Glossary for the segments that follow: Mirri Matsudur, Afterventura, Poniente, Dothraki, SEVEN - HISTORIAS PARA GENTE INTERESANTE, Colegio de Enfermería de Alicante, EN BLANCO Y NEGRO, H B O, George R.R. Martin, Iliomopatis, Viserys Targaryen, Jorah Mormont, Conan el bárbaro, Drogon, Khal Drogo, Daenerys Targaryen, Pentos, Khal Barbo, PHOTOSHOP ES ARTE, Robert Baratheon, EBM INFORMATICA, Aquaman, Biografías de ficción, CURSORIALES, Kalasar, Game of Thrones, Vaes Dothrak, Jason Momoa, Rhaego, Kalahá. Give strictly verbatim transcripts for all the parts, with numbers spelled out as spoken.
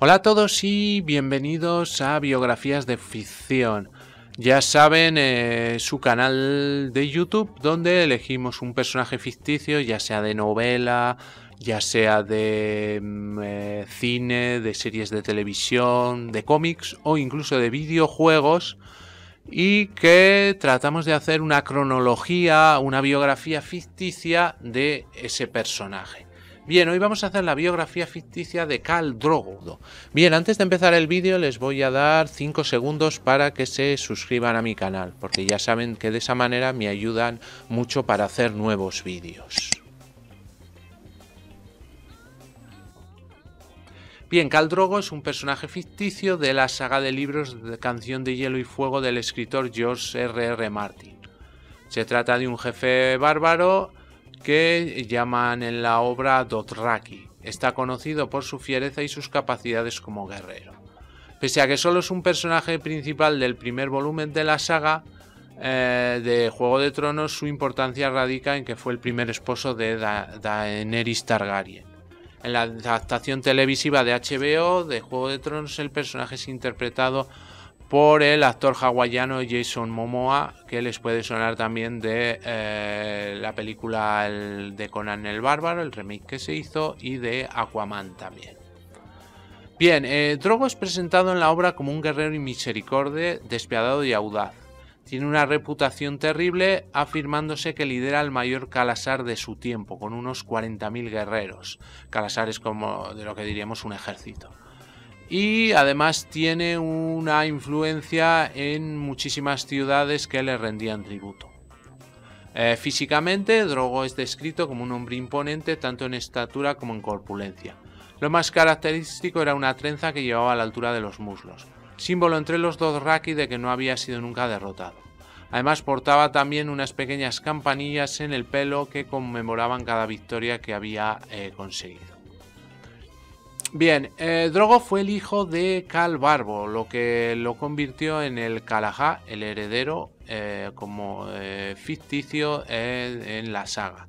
Hola a todos y bienvenidos a Biografías de Ficción. Ya saben, eh, su canal de YouTube donde elegimos un personaje ficticio, ya sea de novela, ya sea de eh, cine, de series de televisión, de cómics o incluso de videojuegos, y que tratamos de hacer una cronología, una biografía ficticia de ese personaje. Bien, hoy vamos a hacer la biografía ficticia de Khal Drogo. Bien, antes de empezar el vídeo les voy a dar cinco segundos para que se suscriban a mi canal, porque ya saben que de esa manera me ayudan mucho para hacer nuevos vídeos. Bien, Khal Drogo es un personaje ficticio de la saga de libros de Canción de Hielo y Fuego del escritor George erre erre Martin. Se trata de un jefe bárbaro que llaman en la obra Dothraki. Está conocido por su fiereza y sus capacidades como guerrero. Pese a que solo es un personaje principal del primer volumen de la saga eh, de Juego de Tronos, su importancia radica en que fue el primer esposo de da Daenerys Targaryen. En la adaptación televisiva de H B O de Juego de Tronos, el personaje es interpretado por el actor hawaiano Jason Momoa, que les puede sonar también de eh, la película el, de Conan el Bárbaro, el remake que se hizo, y de Aquaman también. Bien, eh, Drogo es presentado en la obra como un guerrero inmisericorde, despiadado y audaz. Tiene una reputación terrible, afirmándose que lidera el mayor calasar de su tiempo, con unos cuarenta mil guerreros. Calasar es como de lo que diríamos un ejército. Y además tiene una influencia en muchísimas ciudades que le rendían tributo. Eh, físicamente, Drogo es descrito como un hombre imponente tanto en estatura como en corpulencia. Lo más característico era una trenza que llevaba a la altura de los muslos, símbolo entre los Dothraki de que no había sido nunca derrotado. Además portaba también unas pequeñas campanillas en el pelo que conmemoraban cada victoria que había eh, conseguido. Bien, eh, Drogo fue el hijo de Khal Barbo, lo que lo convirtió en el Kalahá, el heredero eh, como eh, ficticio eh, en la saga.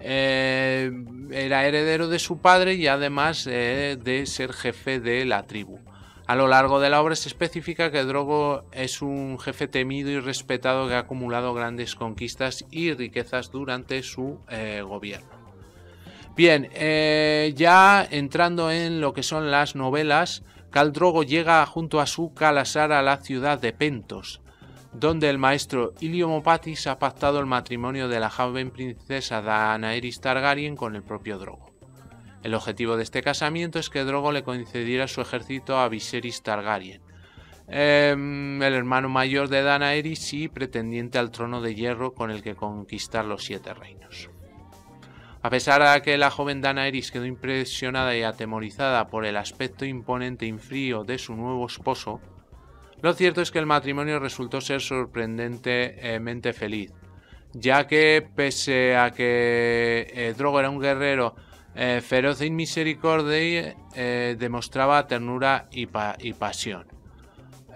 Eh, era heredero de su padre y además eh, de ser jefe de la tribu. A lo largo de la obra se especifica que Drogo es un jefe temido y respetado que ha acumulado grandes conquistas y riquezas durante su eh, gobierno. Bien, eh, ya entrando en lo que son las novelas, Khal Drogo llega junto a su Kalasar a la ciudad de Pentos, donde el maestro Iliomopatis ha pactado el matrimonio de la joven princesa Daenerys Targaryen con el propio Drogo. El objetivo de este casamiento es que Drogo le concediera su ejército a Viserys Targaryen, eh, el hermano mayor de Daenerys y pretendiente al trono de hierro con el que conquistar los siete reinos. A pesar de que la joven Daenerys quedó impresionada y atemorizada por el aspecto imponente y frío de su nuevo esposo, lo cierto es que el matrimonio resultó ser sorprendentemente feliz, ya que pese a que eh, Drogo era un guerrero eh, feroz e inmisericordia, eh, demostraba ternura y, pa y pasión.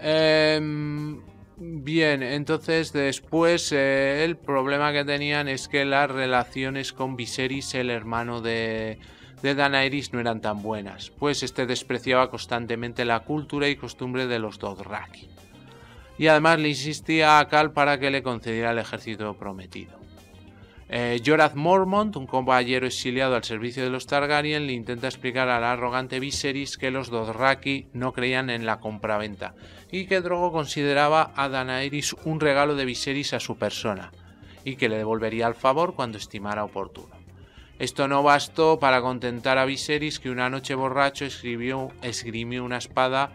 Eh, Bien, entonces después eh, el problema que tenían es que las relaciones con Viserys, el hermano de, de Daenerys, no eran tan buenas, pues este despreciaba constantemente la cultura y costumbre de los Dothraki. Y además le insistía a Khal para que le concediera el ejército prometido. Eh, Jorah Mormont, un caballero exiliado al servicio de los Targaryen, le intenta explicar al arrogante Viserys que los Dothraki no creían en la compraventa y que Drogo consideraba a Daenerys un regalo de Viserys a su persona y que le devolvería el favor cuando estimara oportuno. Esto no bastó para contentar a Viserys, que una noche borracho escribió, esgrimió una espada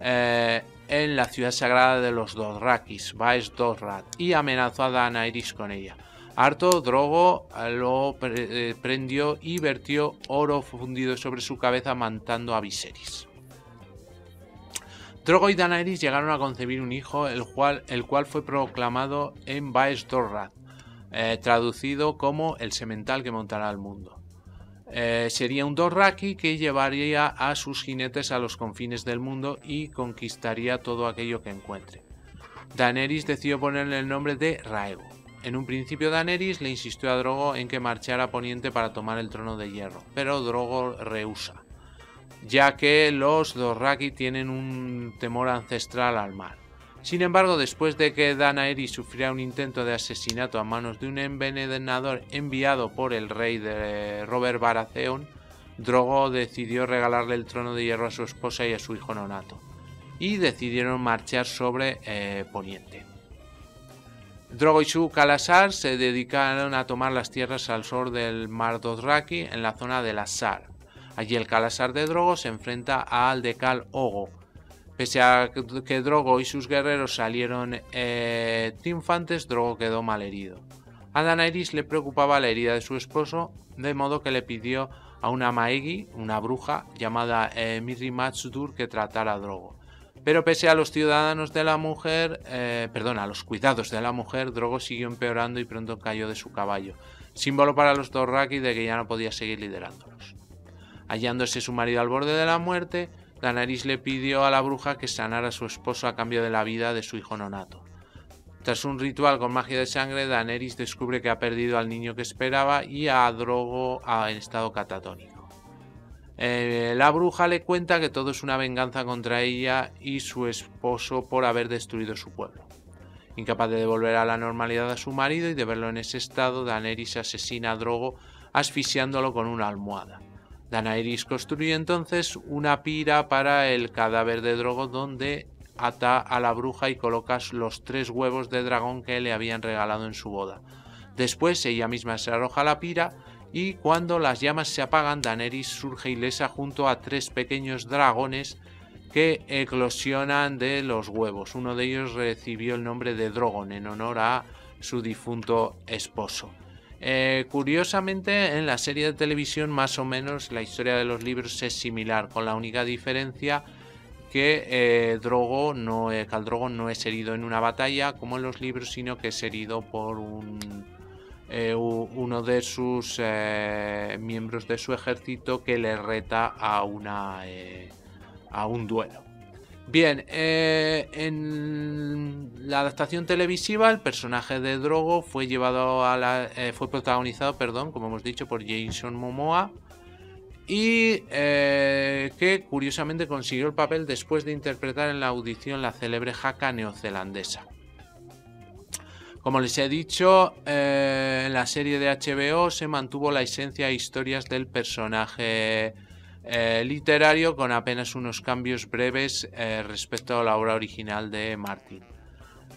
eh, en la ciudad sagrada de los Dothrakis, Vaes Dothrak, y amenazó a Daenerys con ella. Harto, Drogo lo pre prendió y vertió oro fundido sobre su cabeza, matando a Viserys. Drogo y Daenerys llegaron a concebir un hijo, el cual, el cual fue proclamado en Vaes Dothrak, eh, traducido como el semental que montará al mundo. Eh, sería un Dothraki que llevaría a sus jinetes a los confines del mundo y conquistaría todo aquello que encuentre. Daenerys decidió ponerle el nombre de Rhaego. En un principio Daenerys le insistió a Drogo en que marchara a Poniente para tomar el trono de hierro, pero Drogo rehúsa. ya que los Dothraki tienen un temor ancestral al mar. Sin embargo, después de que Daenerys sufriera un intento de asesinato a manos de un envenenador enviado por el rey de Robert Baratheon, Drogo decidió regalarle el trono de hierro a su esposa y a su hijo nonato, y decidieron marchar sobre eh, Poniente. Drogo y su Kalasar se dedicaron a tomar las tierras al sur del mar Dothraki en la zona de la Sar. Allí el Kalasar de Drogo se enfrenta al de Khal Drogo. Pese a que Drogo y sus guerreros salieron eh, triunfantes, Drogo quedó malherido. A Daenerys le preocupaba la herida de su esposo, de modo que le pidió a una maegi, una bruja, llamada eh, Mirri Matsudur, que tratara a Drogo. Pero pese a los ciudadanos de la mujer, eh, perdón, a los cuidados de la mujer, Drogo siguió empeorando y pronto cayó de su caballo, símbolo para los Dothraki de que ya no podía seguir liderándolos. Hallándose su marido al borde de la muerte, Daenerys le pidió a la bruja que sanara a su esposo a cambio de la vida de su hijo nonato. Tras un ritual con magia de sangre, Daenerys descubre que ha perdido al niño que esperaba y a Drogo en estado catatónico. Eh, la bruja le cuenta que todo es una venganza contra ella y su esposo por haber destruido su pueblo. Incapaz de devolver a la normalidad a su marido y de verlo en ese estado, Daenerys asesina a Drogo asfixiándolo con una almohada. Daenerys construye entonces una pira para el cadáver de Drogo donde ata a la bruja y coloca los tres huevos de dragón que le habían regalado en su boda. Después ella misma se arroja a la pira y cuando las llamas se apagan, Daenerys surge ilesa junto a tres pequeños dragones que eclosionan de los huevos. Uno de ellos recibió el nombre de Drogon en honor a su difunto esposo. Eh, curiosamente, en la serie de televisión más o menos la historia de los libros es similar, con la única diferencia que eh, Drogo no, eh, Khal Drogo no es herido en una batalla como en los libros, sino que es herido por un... Eh, uno de sus eh, miembros de su ejército que le reta a, una, eh, a un duelo. Bien, eh, en la adaptación televisiva el personaje de Drogo fue, llevado a la, eh, fue protagonizado, perdón, como hemos dicho, por Jason Momoa y eh, que curiosamente consiguió el papel después de interpretar en la audición la célebre jaca neozelandesa. Como les he dicho, eh, en la serie de H B O se mantuvo la esencia e historias del personaje eh, literario con apenas unos cambios breves eh, respecto a la obra original de Martin.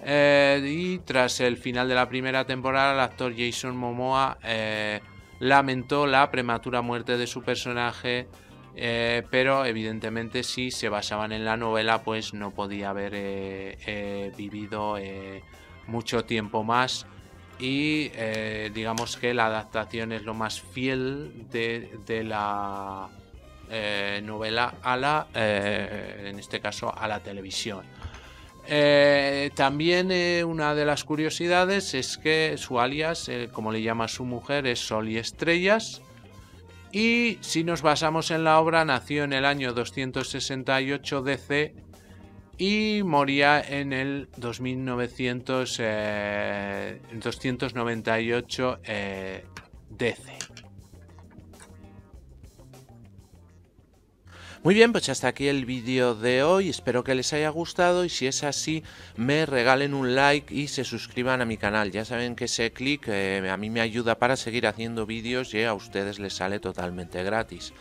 Eh, y tras el final de la primera temporada, el actor Jason Momoa eh, lamentó la prematura muerte de su personaje, eh, pero evidentemente si se basaban en la novela pues no podía haber eh, eh, vivido... Eh, mucho tiempo más y eh, digamos que la adaptación es lo más fiel de, de la eh, novela a la, eh, en este caso, a la televisión. Eh, también eh, una de las curiosidades es que su alias, eh, como le llama su mujer, es Sol y Estrellas y si nos basamos en la obra nació en el año doscientos sesenta y ocho D C y moría en el dos mil novecientos noventa y ocho eh, D C. Muy bien, pues hasta aquí el vídeo de hoy, espero que les haya gustado y si es así me regalen un like y se suscriban a mi canal. Ya saben que ese clic eh, a mí me ayuda para seguir haciendo vídeos y a ustedes les sale totalmente gratis.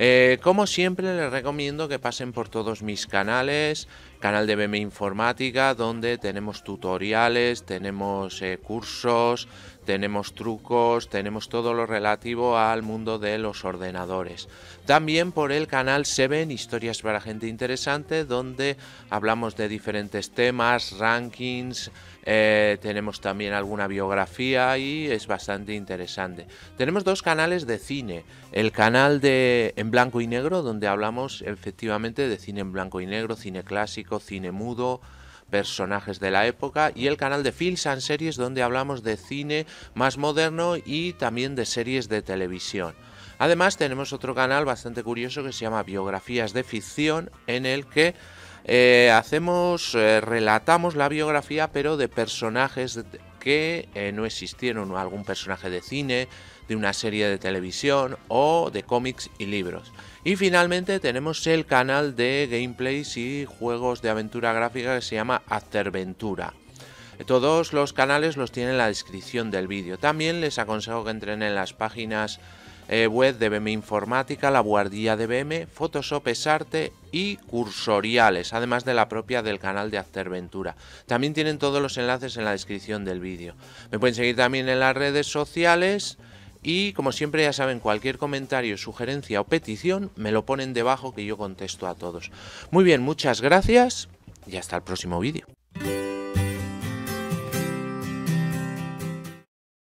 Eh, como siempre les recomiendo que pasen por todos mis canales, canal de B M Informática donde tenemos tutoriales, tenemos eh, cursos, tenemos trucos, tenemos todo lo relativo al mundo de los ordenadores. También por el canal Seven, Historias para Gente Interesante, donde hablamos de diferentes temas, rankings, eh, tenemos también alguna biografía y es bastante interesante. Tenemos dos canales de cine, el canal de En Blanco y Negro, donde hablamos efectivamente de cine en blanco y negro, cine clásico, cine mudo, personajes de la época, y el canal de Films and Series donde hablamos de cine más moderno y también de series de televisión. Además tenemos otro canal bastante curioso que se llama Biografías de Ficción, en el que eh, hacemos, eh, relatamos la biografía pero de personajes de que eh, no existieron algún personaje de cine, de una serie de televisión o de cómics y libros. Y finalmente tenemos el canal de gameplays y juegos de aventura gráfica que se llama Afterventura. Todos los canales los tienen en la descripción del vídeo. También les aconsejo que entren en las páginas eh, web de B M Informática, La Guardia de B M, Photoshop es Arte y Cursoriales, además de la propia del canal de Afterventura. También tienen todos los enlaces en la descripción del vídeo. Me pueden seguir también en las redes sociales. Y como siempre ya saben, cualquier comentario, sugerencia o petición me lo ponen debajo que yo contesto a todos. Muy bien, muchas gracias y hasta el próximo vídeo.